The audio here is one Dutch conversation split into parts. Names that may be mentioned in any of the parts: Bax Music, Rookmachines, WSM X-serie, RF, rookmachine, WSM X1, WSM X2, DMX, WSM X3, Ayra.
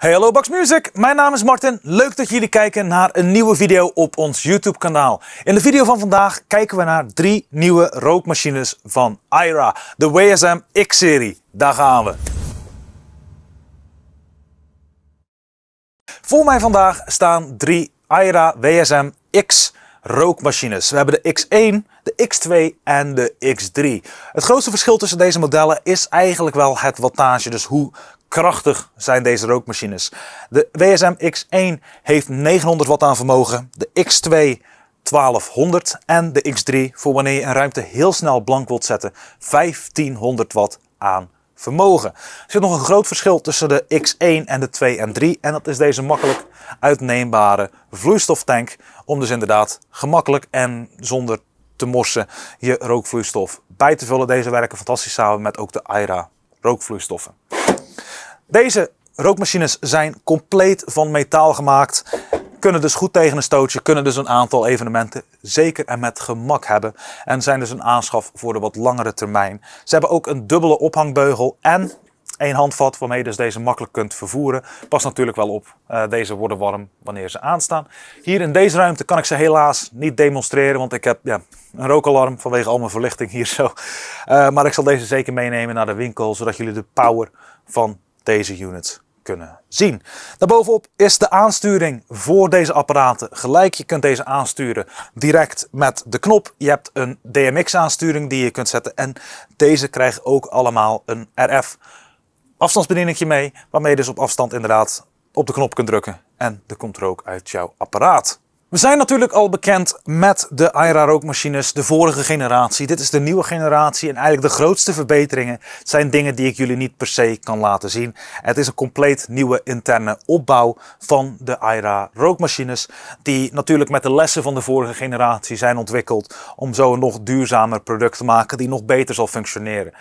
Hey, hallo Bax Music, mijn naam is Martin. Leuk dat jullie kijken naar een nieuwe video op ons YouTube-kanaal. In de video van vandaag kijken we naar 3 nieuwe rookmachines van Ayra, de WSM X-serie. Daar gaan we. Voor mij vandaag staan 3 Ayra WSM X rookmachines. We hebben de X1, de X2 en de X3. Het grootste verschil tussen deze modellen is eigenlijk wel het wattage, dus hoe krachtig zijn deze rookmachines. De WSM X1 heeft 900 watt aan vermogen, de X2 1200 en de X3, voor wanneer je een ruimte heel snel blank wilt zetten, 1500 watt aan vermogen. Er zit nog een groot verschil tussen de X1 en de 2 en 3 en dat is deze makkelijk uitneembare vloeistoftank om dus inderdaad gemakkelijk en zonder te morsen je rookvloeistof bij te vullen. Deze werken fantastisch samen met ook de Ayra rookvloeistoffen. Deze rookmachines zijn compleet van metaal gemaakt, kunnen dus goed tegen een stootje, kunnen dus een aantal evenementen zeker en met gemak hebben en zijn dus een aanschaf voor de wat langere termijn. Ze hebben ook een dubbele ophangbeugel en een handvat waarmee je dus deze makkelijk kunt vervoeren. Pas natuurlijk wel op, deze worden warm wanneer ze aanstaan. Hier in deze ruimte kan ik ze helaas niet demonstreren, want ik heb een rookalarm vanwege al mijn verlichting hier zo. Maar ik zal deze zeker meenemen naar de winkel, zodat jullie de power van deze unit kunnen zien. Daarbovenop is de aansturing voor deze apparaten gelijk. Je kunt deze aansturen direct met de knop. Je hebt een DMX aansturing die je kunt zetten en deze krijgt ook allemaal een RF afstandsbedieningje mee, waarmee je dus op afstand inderdaad op de knop kunt drukken en er komt rook uit jouw apparaat. We zijn natuurlijk al bekend met de Ayra rookmachines, de vorige generatie. Dit is de nieuwe generatie en eigenlijk de grootste verbeteringen zijn dingen die ik jullie niet per se kan laten zien. Het is een compleet nieuwe interne opbouw van de Ayra rookmachines, die natuurlijk met de lessen van de vorige generatie zijn ontwikkeld om zo een nog duurzamer product te maken die nog beter zal functioneren.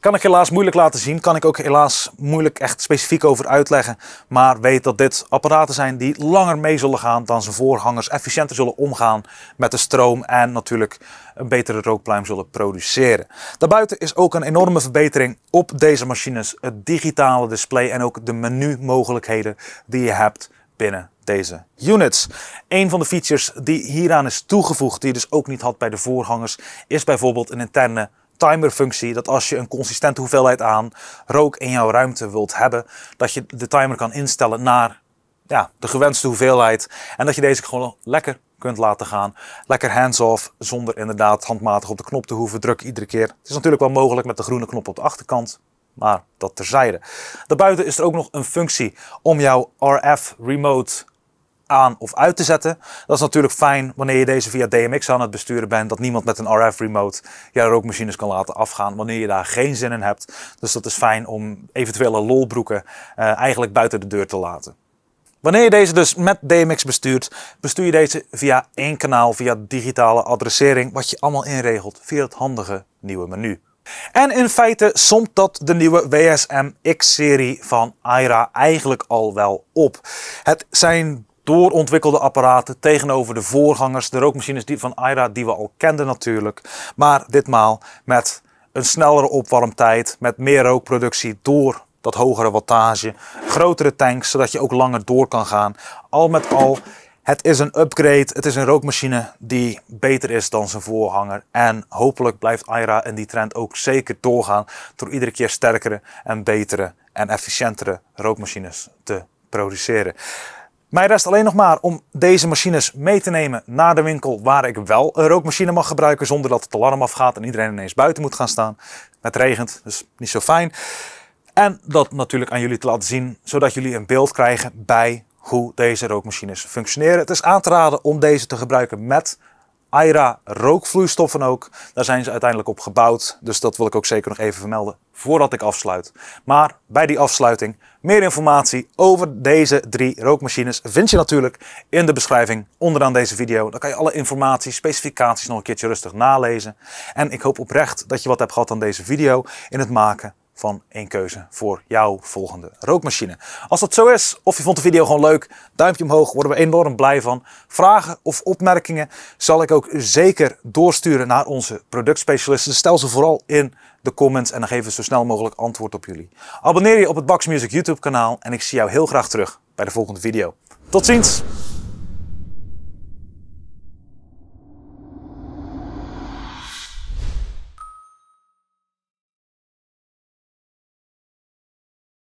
Kan ik helaas moeilijk laten zien, kan ik ook helaas moeilijk echt specifiek over uitleggen. Maar weet dat dit apparaten zijn die langer mee zullen gaan dan zijn voorgangers, efficiënter zullen omgaan met de stroom en natuurlijk een betere rookpluim zullen produceren. Daarbuiten is ook een enorme verbetering op deze machines, het digitale display en ook de menumogelijkheden die je hebt binnen deze units. Een van de features die hieraan is toegevoegd, die je dus ook niet had bij de voorgangers, is bijvoorbeeld een interne timerfunctie, dat als je een consistente hoeveelheid aan rook in jouw ruimte wilt hebben, dat je de timer kan instellen naar de gewenste hoeveelheid en dat je deze gewoon lekker kunt laten gaan. Lekker hands-off, zonder inderdaad handmatig op de knop te hoeven drukken iedere keer. Het is natuurlijk wel mogelijk met de groene knop op de achterkant, maar dat terzijde. Daarbuiten is er ook nog een functie om jouw RF remote aan of uit te zetten. Dat is natuurlijk fijn wanneer je deze via DMX aan het besturen bent, dat niemand met een RF remote jouw rookmachines kan laten afgaan wanneer je daar geen zin in hebt. Dus dat is fijn om eventuele lolbroeken eigenlijk buiten de deur te laten. Wanneer je deze dus met DMX bestuurt, bestuur je deze via één kanaal, via digitale adressering, wat je allemaal inregelt via het handige nieuwe menu. En in feite somt dat de nieuwe WSM X-serie van Ayra eigenlijk al wel op. Het zijn doorontwikkelde apparaten tegenover de voorgangers, de rookmachines van Ayra die we al kenden natuurlijk. Maar ditmaal met een snellere opwarmtijd, met meer rookproductie door dat hogere wattage, grotere tanks, zodat je ook langer door kan gaan. Al met al, het is een upgrade, het is een rookmachine die beter is dan zijn voorganger. En hopelijk blijft Ayra in die trend ook zeker doorgaan door iedere keer sterkere en betere en efficiëntere rookmachines te produceren. Mij rest alleen nog maar om deze machines mee te nemen naar de winkel waar ik wel een rookmachine mag gebruiken zonder dat het alarm afgaat en iedereen ineens buiten moet gaan staan. Het regent, dus niet zo fijn. En dat natuurlijk aan jullie te laten zien, zodat jullie een beeld krijgen bij hoe deze rookmachines functioneren. Het is aan te raden om deze te gebruiken met Ayra rookvloeistoffen ook. Daar zijn ze uiteindelijk op gebouwd, dus dat wil ik ook zeker nog even vermelden voordat ik afsluit. Maar bij die afsluiting, meer informatie over deze 3 rookmachines vind je natuurlijk in de beschrijving onderaan deze video. Dan kan je alle informatie, specificaties nog een keertje rustig nalezen. En ik hoop oprecht dat je wat hebt gehad aan deze video in het maken van één keuze voor jouw volgende rookmachine. Als dat zo is, of je vond de video gewoon leuk, duimpje omhoog, worden we enorm blij van. Vragen of opmerkingen zal ik ook zeker doorsturen naar onze productspecialisten. Dus stel ze vooral in de comments en dan geven we zo snel mogelijk antwoord op jullie. Abonneer je op het Bax Music YouTube kanaal en ik zie jou heel graag terug bij de volgende video. Tot ziens!